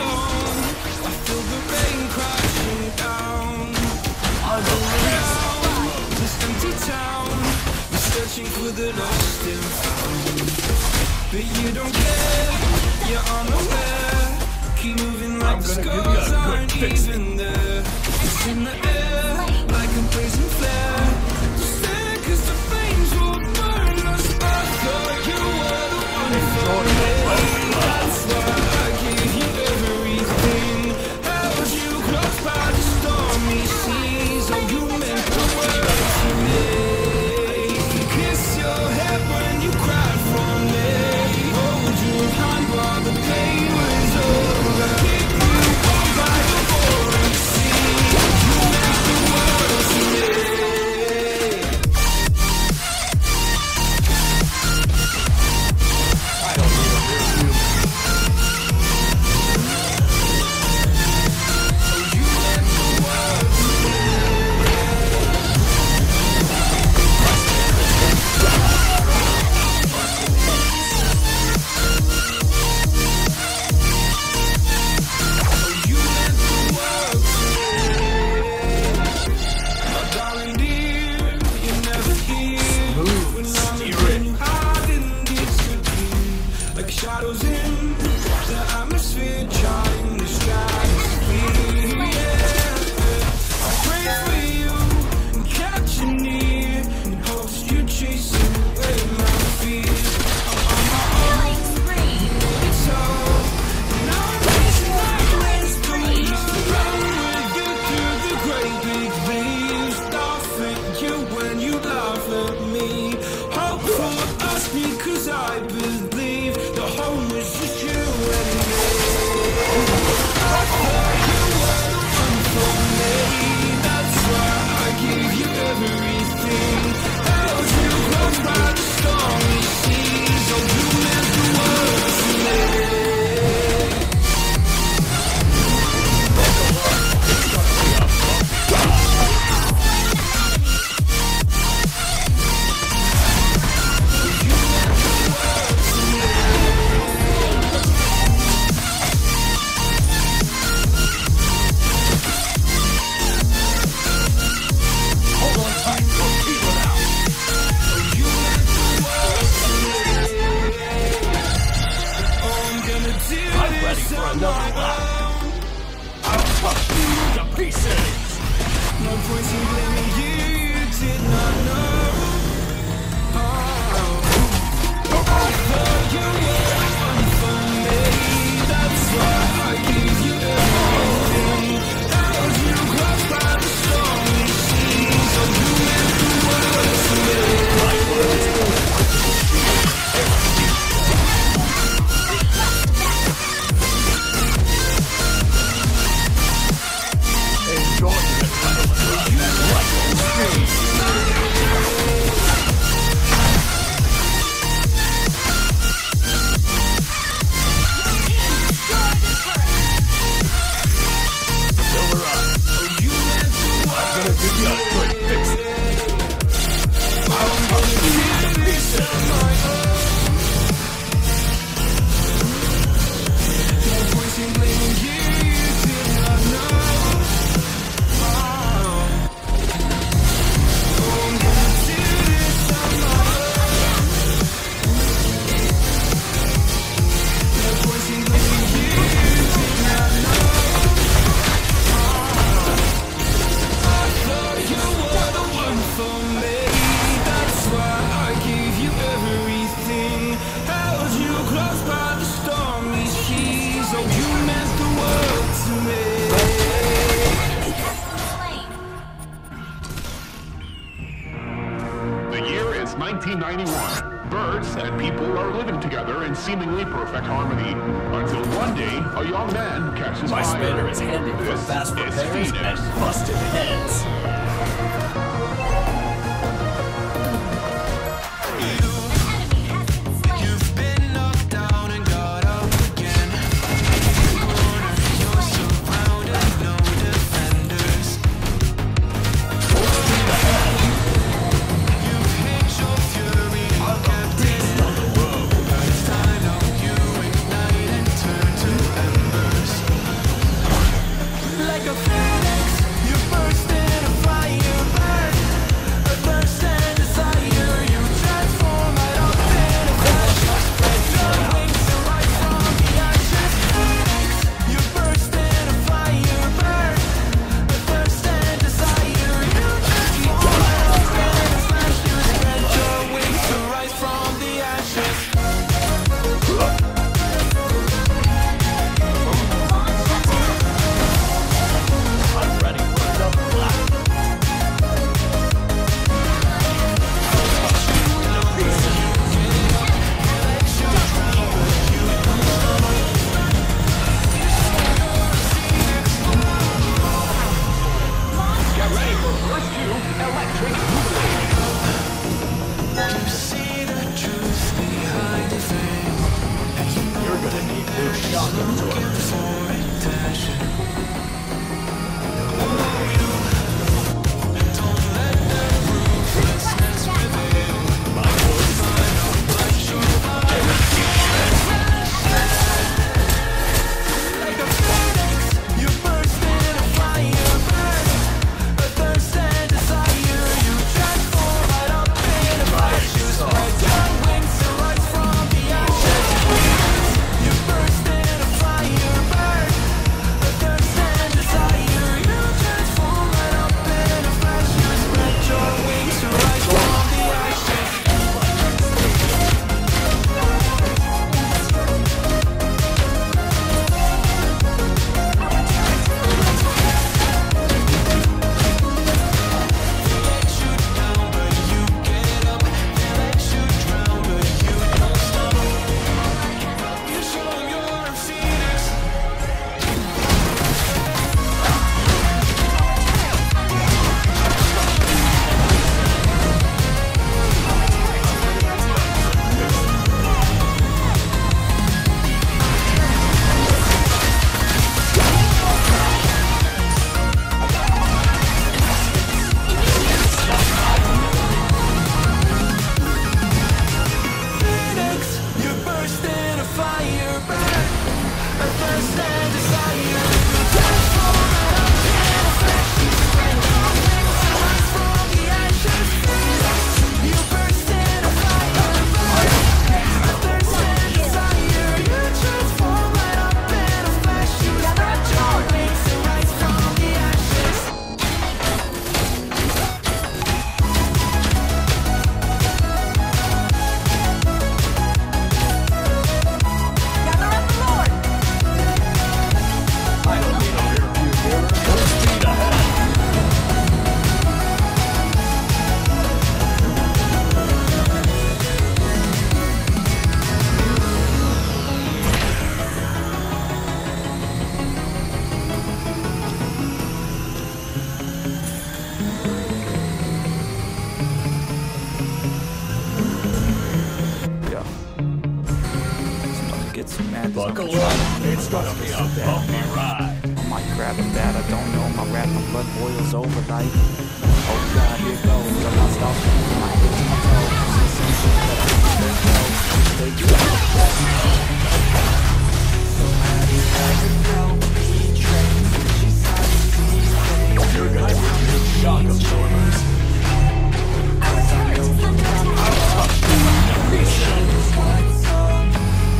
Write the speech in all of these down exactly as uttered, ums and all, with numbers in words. alone. I feel the rain crashing down. All around this empty town, we're searching for the lost and found. But you don't care, you're unaware. Keep moving like the scars aren't even there. It's in the air, like a blazing flare. Just there, cause the flames will burn us back. Oh, you are the one for me. That's why I give you everything. Held you close by the stormy seas. Oh, you meant the world to me. Kiss your head when you cry for me. Hold you behind while the pain was over. Shadows in the atmosphere, charting the sky. Yeah, I pray for you and catch you near, in hopes you chase away my fears. I'm on my own, it's all, and I'm chasing my friends, coming around with you through the great big leaves. Laugh at you when you laugh at me. Hope for us because I believe. nineteen ninety-one. Birds and people are living together in seemingly perfect harmony, until one day a young man catches fire. My spinner is headed for fast repairs and busted heads. First. Buckle up, it's gonna be a bumpy ride. I might grab a bat, I don't know. My rat, my blood boils overnight. Oh God, here goes. I'm not stopping. My hips, my toes, sensation that I can't help. They do not. You're gonna feel shock absorbers. I don't know.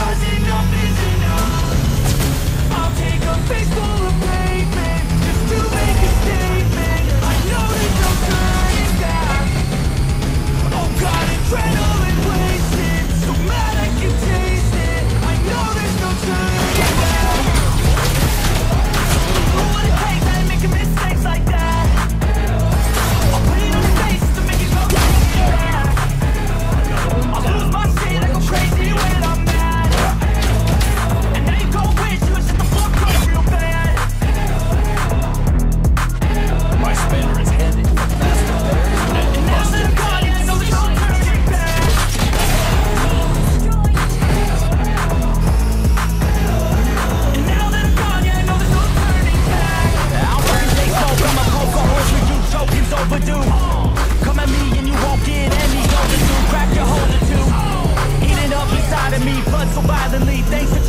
Cause enough is enough. I'll take a face full of pavement just to make a statement. I know there's no turning back. Oh God, adrenaline wasted, so mad I can taste it. I know there's no turning back. Who would it take that make mistakes like that? I'll put it on the face to make it go crazy back. I'll lose my shit, I go crazy when I'm overdue. Come at me and you won't get any. Crack your hold or two. Eat it up inside of me, blood so violently. Thanks.